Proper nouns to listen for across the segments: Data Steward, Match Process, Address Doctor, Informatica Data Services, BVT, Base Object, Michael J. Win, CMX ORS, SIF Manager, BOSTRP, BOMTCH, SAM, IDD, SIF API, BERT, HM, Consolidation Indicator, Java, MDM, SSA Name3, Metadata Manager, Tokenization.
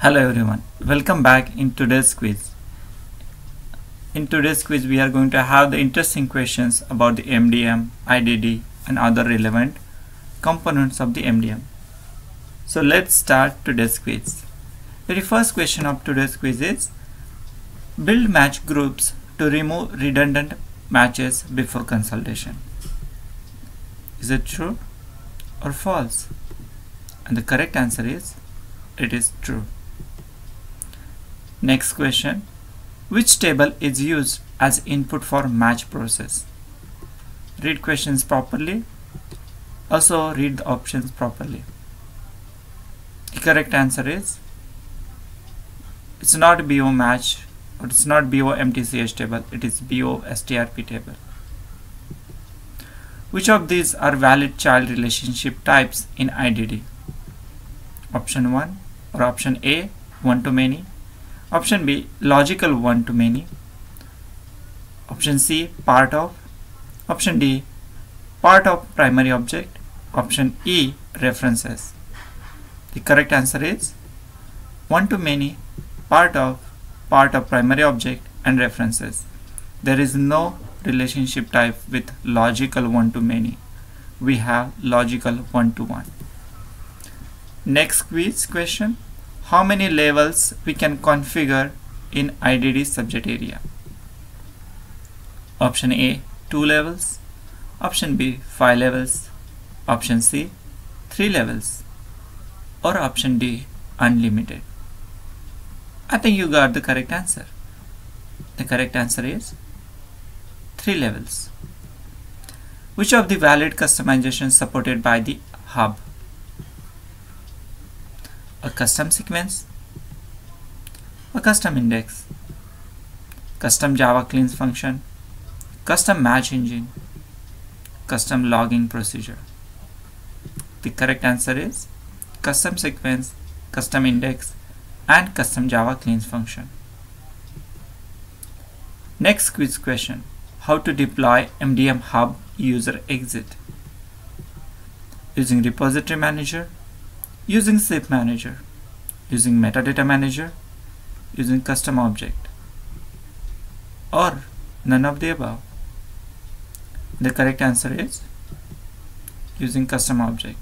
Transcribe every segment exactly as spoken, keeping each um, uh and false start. Hello everyone, welcome back. In today's quiz in today's quiz we are going to have the interesting questions about the M D M, I D D and other relevant components of the M D M. So let's start today's quiz. The first question of today's quiz is build match groups to remove redundant matches before consultation. Is it true or false? And the correct answer is it is true. Next question, which table is used as input for match process? Read questions properly, also read the options properly. The correct answer is it's not B O match, or it's not B O M T C H table, it is B O S T R P table. Which of these are valid child relationship types in I D D? Option one or option A, one to many. Option B, logical one to many. Option C, part of. Option D, part of primary object. Option E, references. The correct answer is one to many, part of, part of primary object and references. There is no relationship type with logical one to many. We have logical one to one. Next quiz question, how many levels we can configure in I D D subject area? Option A, two levels. Option B, five levels. Option C, three levels. Or option D, unlimited. I think you got the correct answer. The correct answer is three levels. Which of the valid customizations supported by the hub? A custom sequence, a custom index, custom Java cleans function, custom match engine, custom logging procedure. The correct answer is custom sequence, custom index and custom Java cleans function. Next quiz question, how to deploy M D M hub user exit? Using repository manager, using S I F manager, using metadata manager, using custom object, or none of the above. The correct answer is using custom object.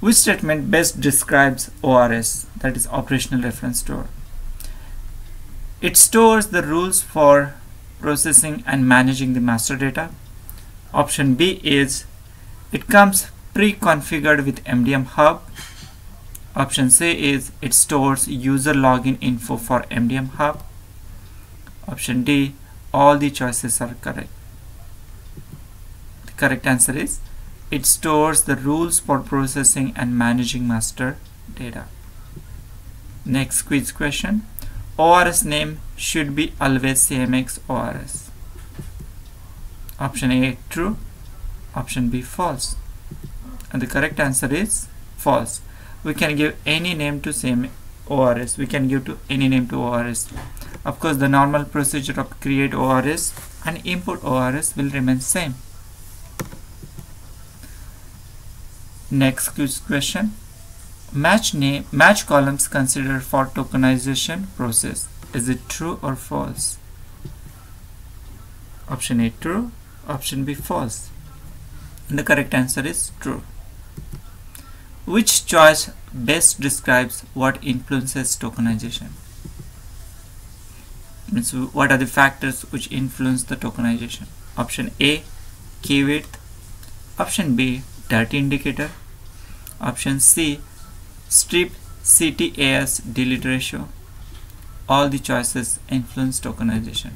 Which statement best describes O R S, that is operational reference store? It stores the rules for processing and managing the master data. Option B is it comes pre-configured with M D M hub. Option C is it stores user login info for M D M hub. Option D, all the choices are correct. The correct answer is it stores the rules for processing and managing master data. Next quiz question, O R S name should be always C M X O R S. Option A, true. Option B, false. And the correct answer is false. We can give any name to same O R S. We can give to any name to O R S. Of course, the normal procedure of create O R S and import O R S will remain same. Next question, match name match columns considered for tokenization process. Is it true or false? Option A, true. Option B, false. And the correct answer is true. Which choice best describes what influences tokenization? Means what are the factors which influence the tokenization? Option A, key width. Option B, D E R T indicator. Option C, strip C T A S delete ratio. All the choices influence tokenization.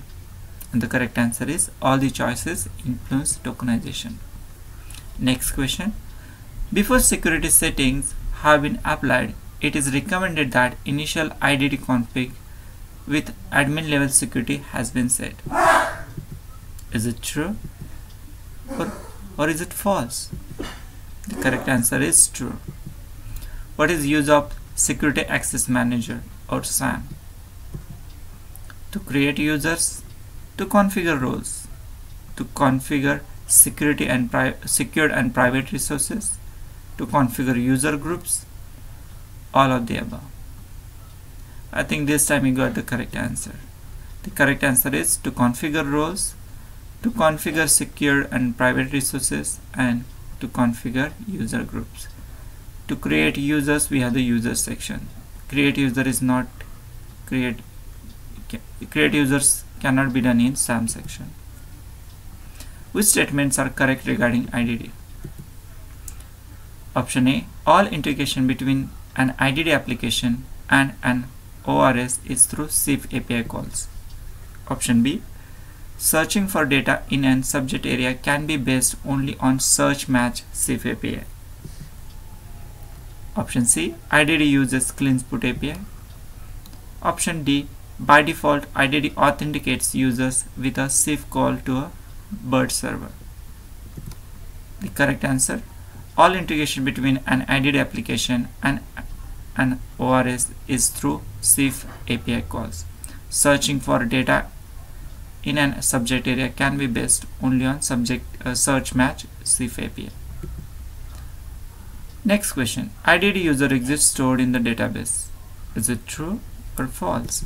And the correct answer is all the choices influence tokenization. Next question, before security settings have been applied, it is recommended that initial I D D config with admin level security has been set. Is it true or, or is it false? The correct answer is true. What is use of security access manager or SAM? To create users, to configure roles, to configure security and secured and private resources, to configure user groups, all of the above. I think this time you got the correct answer. The correct answer is to configure roles, to configure secure and private resources, and to configure user groups. To create users, we have the user section. Create user is not create create users cannot be done in SAM section. Which statements are correct regarding I D D? Option A, all integration between an I D D application and an O R S is through S I F A P I calls. Option B, searching for data in an subject area can be based only on search match S I F A P I. Option C, I D D uses clean put A P I. Option D, by default I D D authenticates users with a S I F call to a BERT server. The correct answer, all integration between an I D D application and an O R S is through S I F A P I calls. Searching for data in an subject area can be based only on subject uh, search match S I F A P I. Next question, I D D user exists stored in the database. Is it true or false?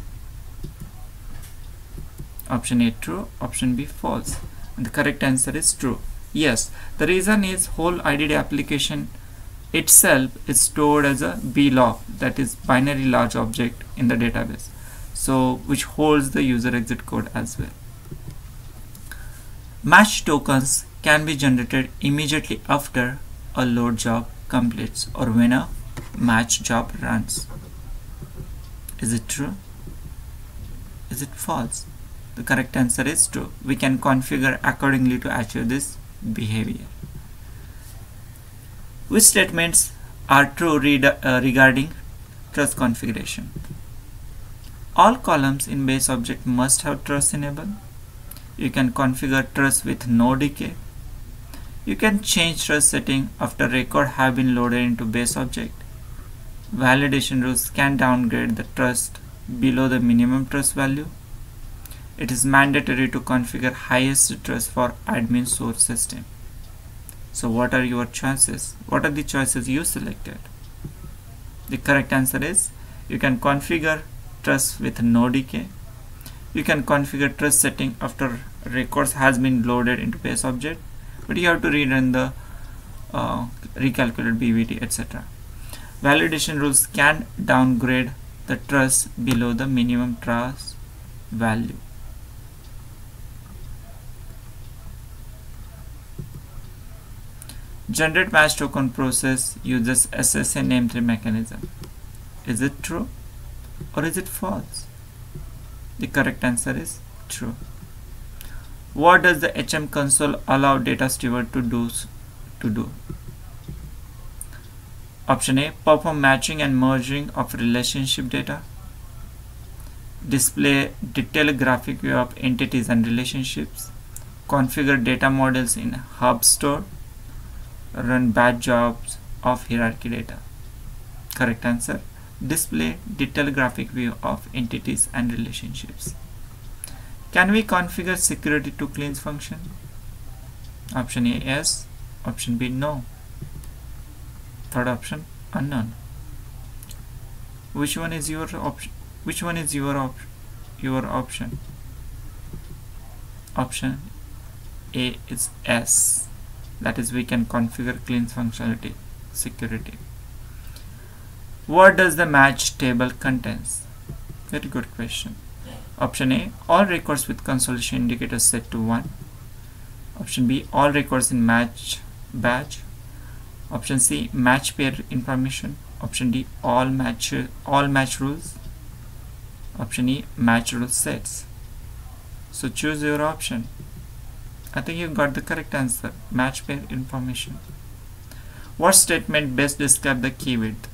Option A true, option B false. And the correct answer is true. Yes, the reason is whole I D D application itself is stored as a B L O B, that is binary large object, in the database, so which holds the user exit code as well. Match tokens can be generated immediately after a load job completes or when a match job runs. Is it true? Is it false? The correct answer is true. We can configure accordingly to achieve this behavior. Which statements are true uh, regarding trust configuration? All columns in base object must have trust enabled. You can configure trust with no decay. You can change trust setting after record have been loaded into base object. Validation rules can downgrade the trust below the minimum trust value. It is mandatory to configure highest trust for admin source system. So what are your choices? What are the choices you selected? The correct answer is you can configure trust with no decay. You can configure trust setting after records has been loaded into base object, but you have to rerun the uh, recalculate B V T, et cetera. Validation rules can downgrade the trust below the minimum trust value. Generate match token process uses S S A name three mechanism. Is it true or is it false? The correct answer is true. What does the H M console allow data steward to do? To do? Option A, perform matching and merging of relationship data. Display detailed graphic view of entities and relationships. Configure data models in Hub Store. Run batch jobs of hierarchy data. Correct answer, display detailed graphic view of entities and relationships. Can we configure security to cleanse function? Option A yes, option B no, third option unknown. Which one is your option? Which one is your option? Your option. Option A is S. That is, we can configure cleanse functionality, security. What does the match table contains? Very good question. Option A, all records with consolidation indicator set to one. Option B, all records in match batch. Option C, match pair information. Option D, all match all match rules. Option E, match rule sets. So choose your option. I think you got the correct answer, match pair information. What statement best describes the key width?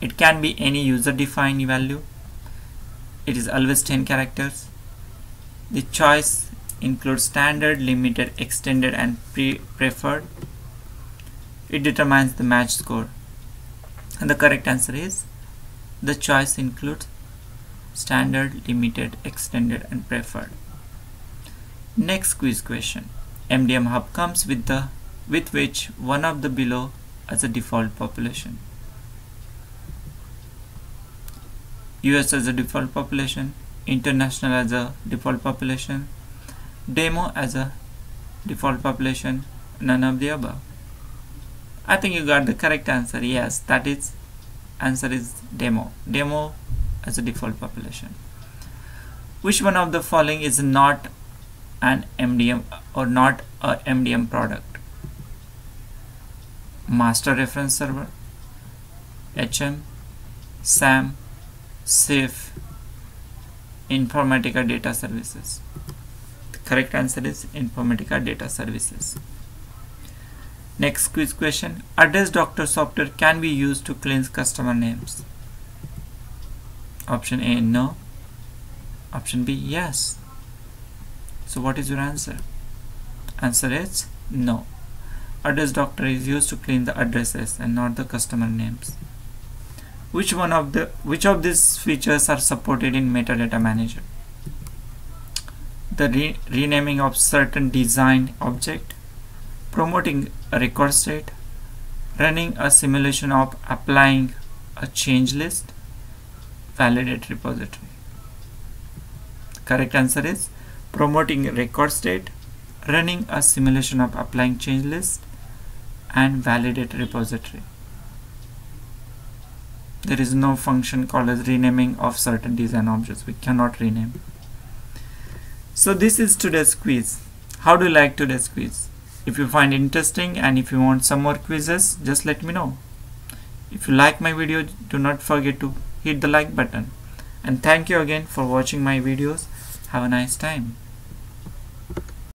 It can be any user defined value. It is always ten characters. The choice includes standard, limited, extended, and pre preferred. It determines the match score. And the correct answer is the choice includes standard, limited, extended, and preferred. Next quiz question, M D M hub comes with the with which one of the below as a default population? U S as a default population, international as a default population, demo as a default population, none of the above. I think you got the correct answer. Yes, that is answer is demo. Demo as a default population. Which one of the following is not an M D M or not a M D M product? Master reference server, H M, SAM, SIF, Informatica Data Services. The correct answer is Informatica Data Services. Next quiz question. Address Doctor software can be used to cleanse customer names. Option A, no. Option B, yes. So what is your answer? Answer is no. Address Doctor is used to clean the addresses and not the customer names. Which one of the which of these features are supported in Metadata Manager? The re renaming of certain design object, promoting a record state, running a simulation of applying a change list, validate repository. Correct answer is promoting a record state, running a simulation of applying change list, and validate repository. There is no function called as renaming of certain design objects. We cannot rename. So this is today's quiz. How do you like today's quiz? If you find it interesting and if you want some more quizzes, just let me know. If you like my video, do not forget to hit the like button. And thank you again for watching my videos. Have a nice time.